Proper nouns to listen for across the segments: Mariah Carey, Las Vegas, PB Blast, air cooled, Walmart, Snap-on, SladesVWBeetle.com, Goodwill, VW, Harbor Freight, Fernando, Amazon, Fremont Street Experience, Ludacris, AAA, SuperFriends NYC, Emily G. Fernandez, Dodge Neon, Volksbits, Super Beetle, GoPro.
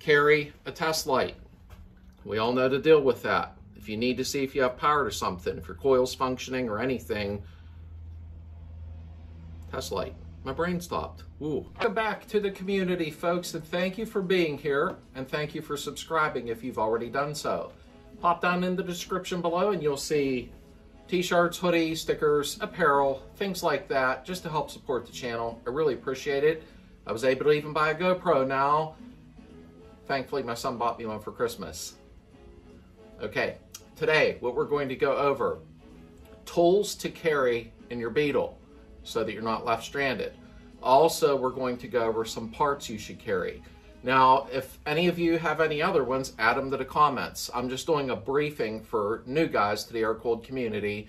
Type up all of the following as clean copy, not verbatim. carry a test light. We all know to deal with that. If you need to see if you have power to something, if your coil's functioning or anything, test light. My brain stopped. Ooh. Welcome back to the community, folks, and thank you for being here, and thank you for subscribing if you've already done so. Pop down in the description below and you'll see t-shirts, hoodies, stickers, apparel, things like that, just to help support the channel. I really appreciate it. I was able to even buy a GoPro now. Thankfully, my son bought me one for Christmas. Okay, today, what we're going to go over, tools to carry in your Beetle so that you're not left stranded. Also, we're going to go over some parts you should carry. Now, if any of you have any other ones, add them to the comments. I'm just doing a briefing for new guys to the air-cooled community,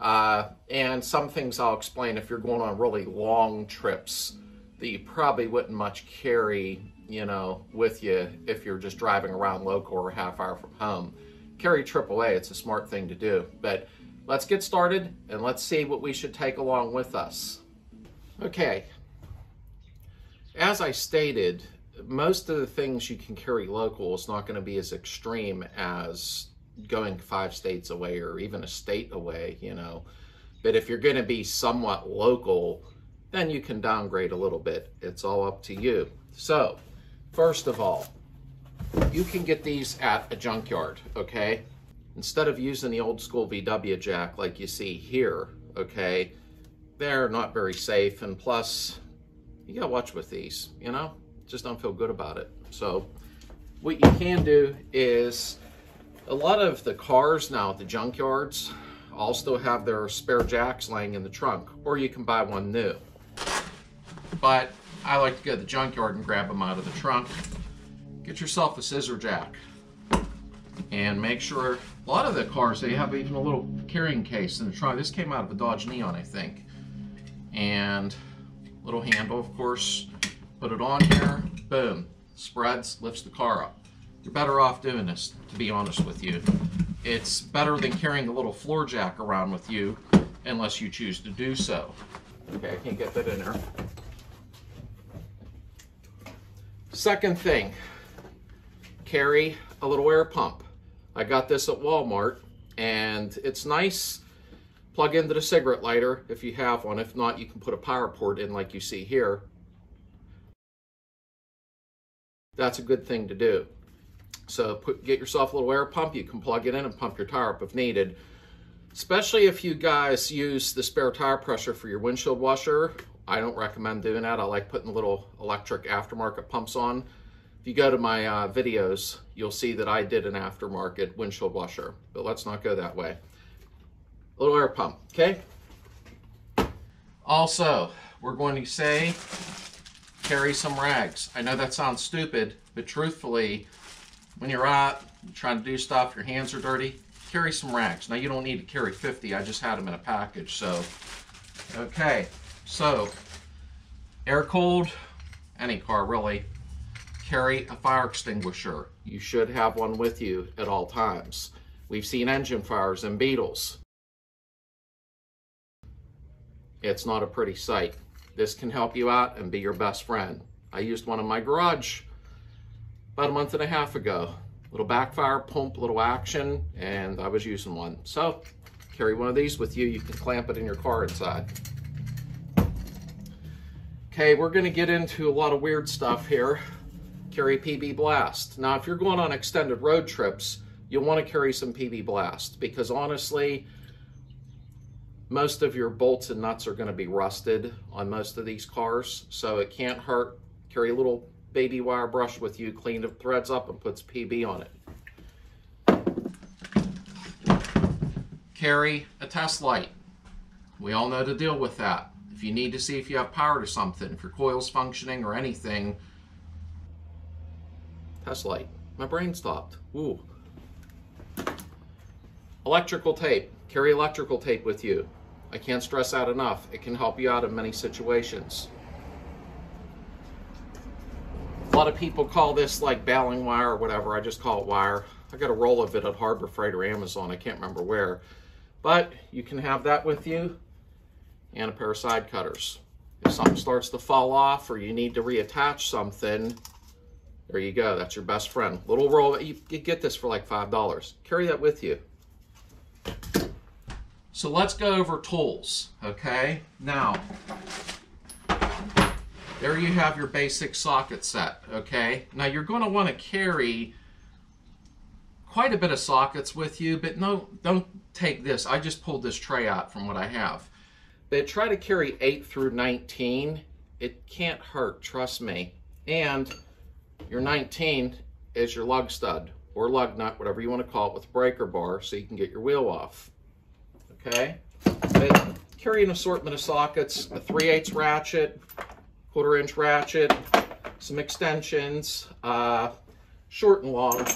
and some things I'll explain if you're going on really long trips that you probably wouldn't much carry, you know, with you if you're just driving around local or half hour from home. Carry AAA, it's a smart thing to do. But let's get started and let's see what we should take along with us. Okay, as I stated, most of the things you can carry local is not going to be as extreme as going 5 states away or even a state away, you know. But if you're going to be somewhat local, then you can downgrade a little bit. It's all up to you. So, first of all, you can get these at a junkyard, okay? Instead of using the old school VW jack like you see here, okay, they're not very safe, and plus, you gotta watch with these, you know? Just don't feel good about it. So what you can do is, a lot of the cars now at the junkyards all still have their spare jacks laying in the trunk, or you can buy one new. But I like to go to the junkyard and grab them out of the trunk. Get yourself a scissor jack and make sure, a lot of the cars, they have even a little carrying case in the trunk. This came out of a Dodge Neon, I think. And little handle, of course. Put it on here, boom, spreads, lifts the car up. You're better off doing this, to be honest with you. It's better than carrying a little floor jack around with you, unless you choose to do so. Okay, I can't get that in there. Second thing, carry a little air pump. I got this at Walmart, and it's nice. Plug into the cigarette lighter if you have one. If not, you can put a power port in like you see here. That's a good thing to do. So get yourself a little air pump. You can plug it in and pump your tire up if needed. Especially if you guys use the spare tire pressure for your windshield washer. I don't recommend doing that. I like putting little electric aftermarket pumps on. If you go to my videos, you'll see that I did an aftermarket windshield washer. But let's not go that way. A little air pump, okay? Also, we're going to say, carry some rags. I know that sounds stupid, but truthfully, when you're out, you're trying to do stuff, your hands are dirty, carry some rags. Now, you don't need to carry 50. I just had them in a package, so. Okay, so, air-cooled, any car really, carry a fire extinguisher. You should have one with you at all times. We've seen engine fires and Beetles. It's not a pretty sight. This can help you out and be your best friend. I used one in my garage about a month and a half ago. Little backfire, pump, little action, and I was using one. So, carry one of these with you. You can clamp it in your car inside. Okay, we're gonna get into a lot of weird stuff here. Carry PB Blast. Now, if you're going on extended road trips, you'll wanna carry some PB Blast because honestly, most of your bolts and nuts are going to be rusted on most of these cars, so it can't hurt. Carry a little baby wire brush with you, clean the threads up and puts PB on it. Carry a test light. We all know to deal with that. If you need to see if you have power to something, if your coil's functioning or anything, test light. My brain stopped. Ooh. Electrical tape. Carry electrical tape with you. I can't stress that enough. It can help you out in many situations. A lot of people call this like baling wire or whatever. I just call it wire. I got a roll of it at Harbor Freight or Amazon. I can't remember where. But you can have that with you and a pair of side cutters. If something starts to fall off or you need to reattach something, There you go. That's your best friend. Little roll. You get this for like $5. Carry that with you. So let's go over tools. Okay. Now, there you have your basic socket set. Okay. Now you're going to want to carry quite a bit of sockets with you, but no, don't take this. I just pulled this tray out from what I have. They try to carry 8 through 19. It can't hurt, trust me. And your 19 is your lug stud or lug nut, whatever you want to call it, with breaker bar so you can get your wheel off. Okay? They carry an assortment of sockets, a 3/8 ratchet, 1/4 inch ratchet, some extensions, short and long.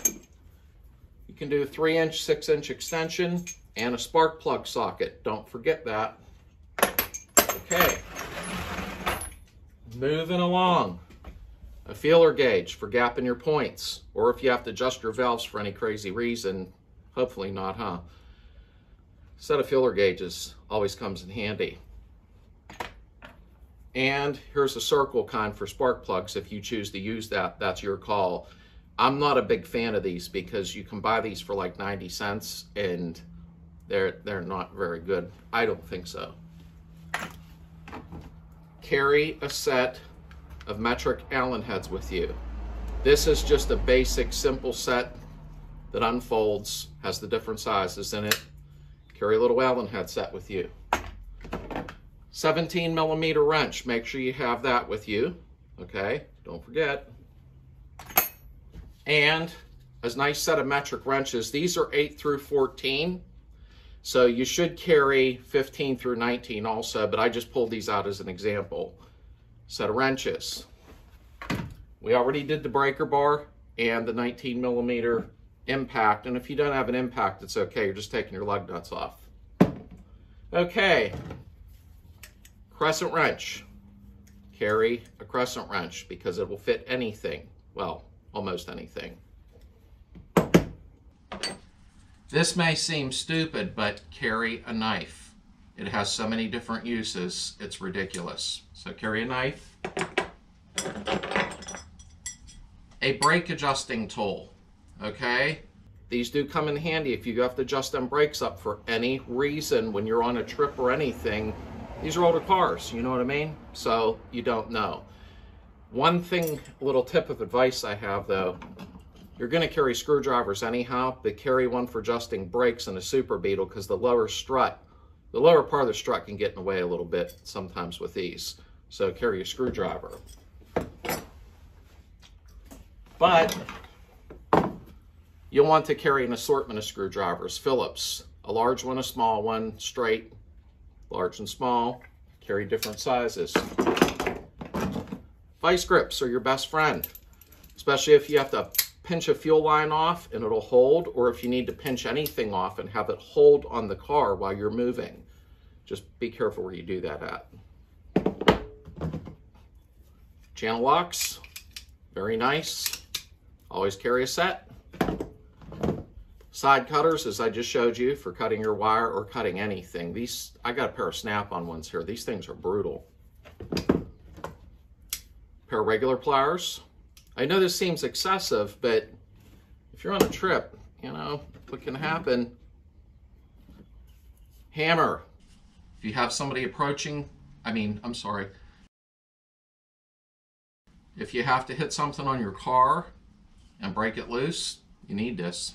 You can do a 3-inch, 6-inch extension and a spark plug socket. Don't forget that. Okay. Moving along. A feeler gauge for gapping your points, or if you have to adjust your valves for any crazy reason. Hopefully not, huh? A set of feeler gauges always comes in handy. And here's a circle kind for spark plugs. If you choose to use that, that's your call. I'm not a big fan of these because you can buy these for like 90 cents and they're not very good. I don't think so. Carry a set of metric Allen heads with you. This is just a basic simple set that unfolds, has the different sizes in it. Carry a little Allen head set with you. 17mm wrench, make sure you have that with you. Okay, don't forget. And a nice set of metric wrenches. These are 8 through 14, so you should carry 15 through 19 also, but I just pulled these out as an example. Set of wrenches. We already did the breaker bar and the 19mm impact, and if you don't have an impact, it's okay. You're just taking your lug nuts off. Okay, crescent wrench. Carry a crescent wrench because it will fit anything. Well, almost anything. This may seem stupid, but carry a knife. It has so many different uses, it's ridiculous. So carry a knife. A brake adjusting tool, okay? These do come in handy if you have to adjust them brakes up for any reason when you're on a trip or anything. These are older cars, you know what I mean? So you don't know. One thing, a little tip of advice I have though, you're going to carry screwdrivers anyhow, but carry one for adjusting brakes in a Super Beetle because the lower part of the strut can get in the way a little bit sometimes with these. So carry a screwdriver. But you'll want to carry an assortment of screwdrivers, Phillips, a large one, a small one, straight, large and small, carry different sizes. Vice grips are your best friend, especially if you have to pinch a fuel line off and it'll hold, or if you need to pinch anything off and have it hold on the car while you're moving. Just be careful where you do that at. Channel locks, very nice. Always carry a set. Side cutters, as I just showed you, for cutting your wire or cutting anything. These, I got a pair of Snap-on ones here. These things are brutal. Pair of regular pliers. I know this seems excessive, but if you're on a trip, you know what can happen. Hammer. If you have somebody approaching, if you have to hit something on your car and break it loose, you need this.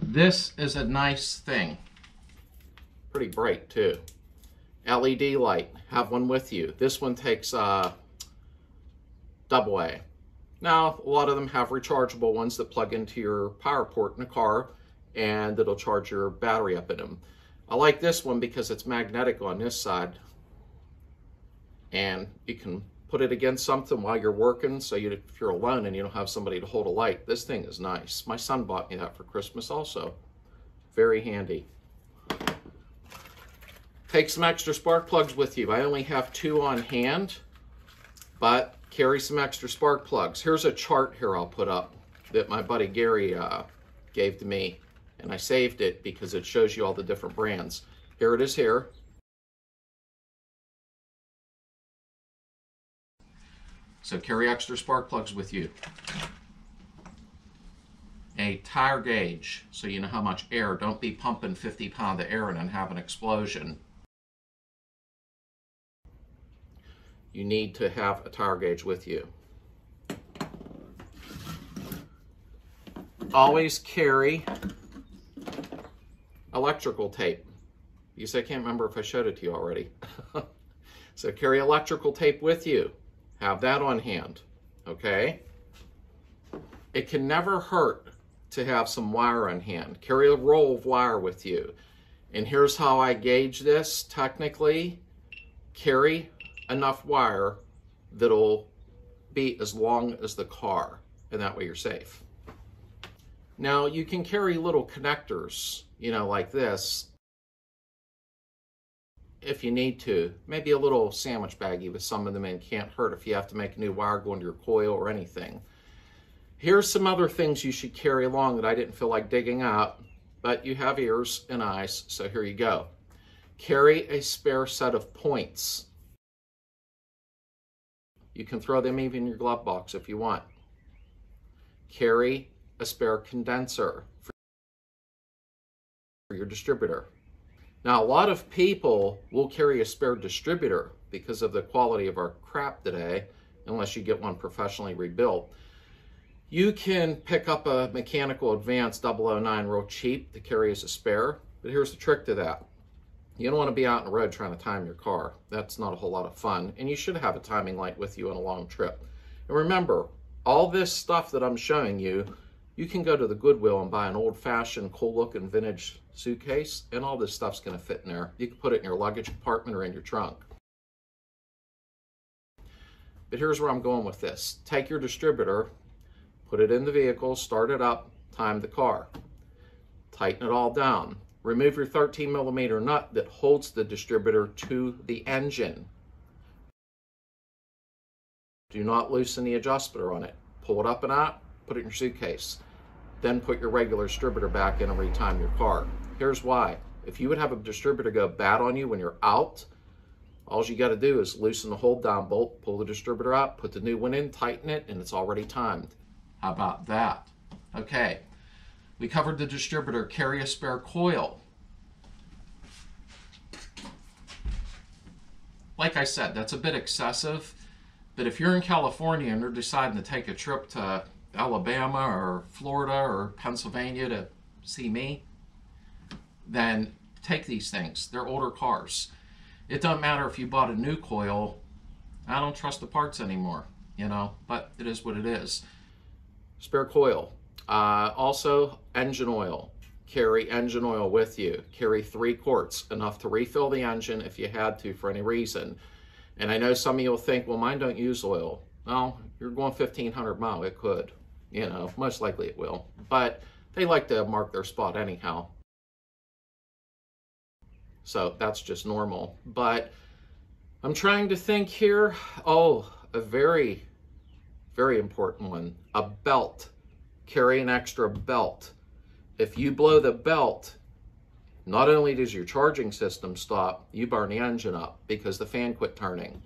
This is a nice thing. Pretty bright too. LED light, have one with you. This one takes AA. Now, a lot of them have rechargeable ones that plug into your power port in a car and it'll charge your battery up in them. I like this one because it's magnetic on this side and you can put it against something while you're working, so if you're alone and you don't have somebody to hold a light, this thing is nice. My son bought me that for Christmas also. Very handy. Take some extra spark plugs with you. I only have 2 on hand, but carry some extra spark plugs. Here's a chart here I'll put up that my buddy Gary gave to me, and I saved it because it shows you all the different brands. Here it is here. So carry extra spark plugs with you. A tire gauge, so you know how much air. Don't be pumping 50 pounds of air in and have an explosion. You need to have a tire gauge with you. Always carry electrical tape. You say, I can't remember if I showed it to you already. So carry electrical tape with you. Have that on hand, okay? It can never hurt to have some wire on hand. Carry a roll of wire with you. And here's how I gauge this technically. Carry enough wire that'll be as long as the car, and that way you're safe. Now you can carry little connectors, you know, like this, if you need to. Maybe a little sandwich baggie with some of them in can't hurt if you have to make a new wire going to your coil or anything. Here's some other things you should carry along that I didn't feel like digging up, but you have ears and eyes, so here you go. Carry a spare set of points. You can throw them even in your glove box if you want. Carry a spare condenser for your distributor. Now, a lot of people will carry a spare distributor because of the quality of our crap today, unless you get one professionally rebuilt. You can pick up a Mechanical Advance 009 real cheap to carry as a spare, but here's the trick to that. You don't want to be out on the road trying to time your car. That's not a whole lot of fun, and you should have a timing light with you on a long trip. And remember, all this stuff that I'm showing you, you can go to the Goodwill and buy an old-fashioned, cool-looking vintage suitcase, and all this stuff's going to fit in there. You can put it in your luggage compartment or in your trunk. But here's where I'm going with this. Take your distributor, put it in the vehicle, start it up, time the car. Tighten it all down. Remove your 13mm nut that holds the distributor to the engine. Do not loosen the adjuster on it. Pull it up and out, put it in your suitcase. Then put your regular distributor back in and retime your car. Here's why. If you would have a distributor go bad on you when you're out, all you got to do is loosen the hold down bolt, pull the distributor out, put the new one in, tighten it, and it's already timed. How about that? Okay, we covered the distributor. Carry a spare coil. Like I said, that's a bit excessive, but if you're in California and you're deciding to take a trip to Alabama or Florida or Pennsylvania to see me, then take these things. They're older cars. It doesn't matter if you bought a new coil. I don't trust the parts anymore, you know, but it is what it is. Spare coil. Also, engine oil. Carry engine oil with you. Carry 3 quarts, enough to refill the engine if you had to for any reason. And I know some of you will think, well, mine don't use oil. Well, you're going 1,500 miles. It could. You know, most likely it will. But they like to mark their spot anyhow. So that's just normal. But I'm trying to think here. Oh, a very important one, a belt. Carry an extra belt. If you blow the belt, not only does your charging system stop, you burn the engine up because the fan quit turning.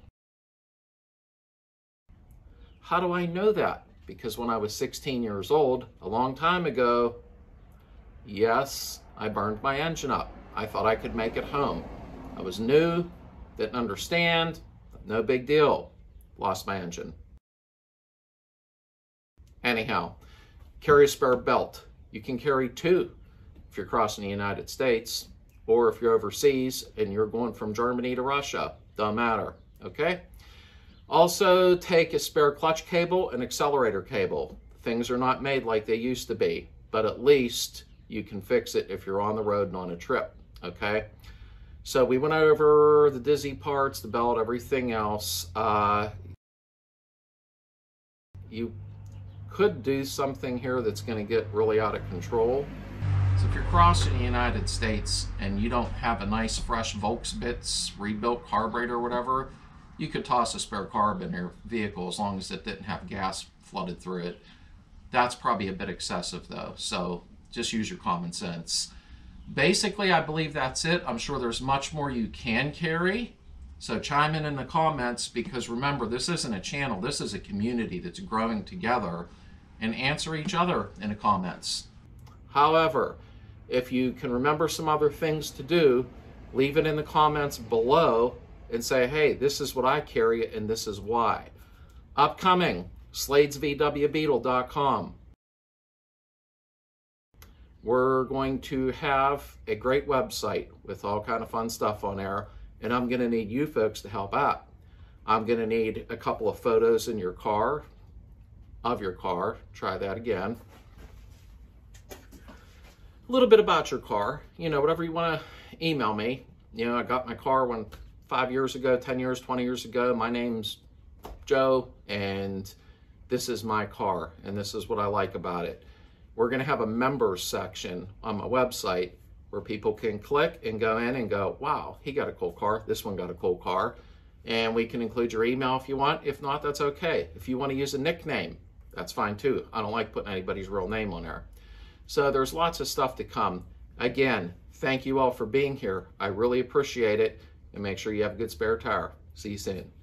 How do I know that? Because when I was 16 years old, a long time ago, yes, I burned my engine up. I thought I could make it home. I was new, didn't understand, no big deal. Lost my engine. Anyhow, carry a spare belt. You can carry 2 if you're crossing the United States, or if you're overseas and you're going from Germany to Russia. Doesn't matter, okay? Also, take a spare clutch cable and accelerator cable. Things are not made like they used to be, but at least you can fix it if you're on the road and on a trip, okay? So we went over the dizzy parts, the belt, everything else. You could do something here that's going to get really out of control. So if you're crossing the United States and you don't have a nice fresh Volksbits rebuilt carburetor or whatever, you could toss a spare carb in your vehicle as long as it didn't have gas flooded through it. That's probably a bit excessive though, so just use your common sense. Basically, I believe that's it. I'm sure there's much more you can carry, So chime in the comments, because remember, this isn't a channel, this is a community that's growing together, and answer each other in the comments. However, if you can remember some other things to do, leave it in the comments below and say, hey, this is what I carry and this is why. Upcoming, SladesVWBeetle.com. We're going to have a great website with all kind of fun stuff on there, and I'm going to need you folks to help out. I'm going to need a couple of photos in your car, of your car. Try that again. A little bit about your car, you know, whatever you want to email me. You know, I got my car 5 years ago, 10 years, 20 years ago. My name's Joe, and this is my car, and this is what I like about it. We're going to have a members section on my website where people can click and go in and go, wow, he got a cool car, this one got a cool car. And we can include your email if you want. If not, that's okay. If you want to use a nickname, that's fine too. I don't like putting anybody's real name on there. So there's lots of stuff to come. Again, thank you all for being here. I really appreciate it. And make sure you have a good spare tire. See you soon.